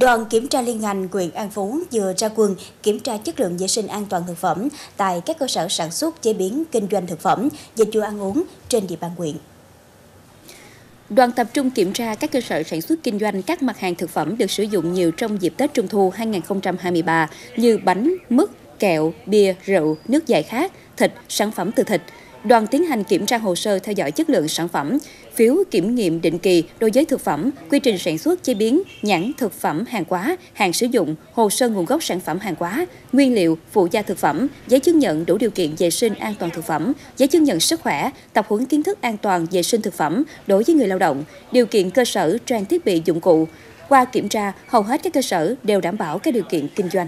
Đoàn kiểm tra liên ngành huyện An Phú vừa ra quân kiểm tra chất lượng vệ sinh an toàn thực phẩm tại các cơ sở sản xuất, chế biến, kinh doanh thực phẩm, dịch vụ ăn uống trên địa bàn huyện. Đoàn tập trung kiểm tra các cơ sở sản xuất kinh doanh các mặt hàng thực phẩm được sử dụng nhiều trong dịp Tết Trung thu 2023 như bánh, mứt, kẹo, bia, rượu, nước giải khát, thịt, sản phẩm từ thịt. Đoàn tiến hành kiểm tra hồ sơ theo dõi chất lượng sản phẩm, phiếu kiểm nghiệm định kỳ đối với thực phẩm, quy trình sản xuất chế biến, nhãn thực phẩm hàng hóa, hàng sử dụng, hồ sơ nguồn gốc sản phẩm hàng hóa, nguyên liệu, phụ gia thực phẩm, giấy chứng nhận đủ điều kiện vệ sinh an toàn thực phẩm, giấy chứng nhận sức khỏe, tập huấn kiến thức an toàn vệ sinh thực phẩm đối với người lao động, điều kiện cơ sở, trang thiết bị dụng cụ. Qua kiểm tra, hầu hết các cơ sở đều đảm bảo các điều kiện kinh doanh.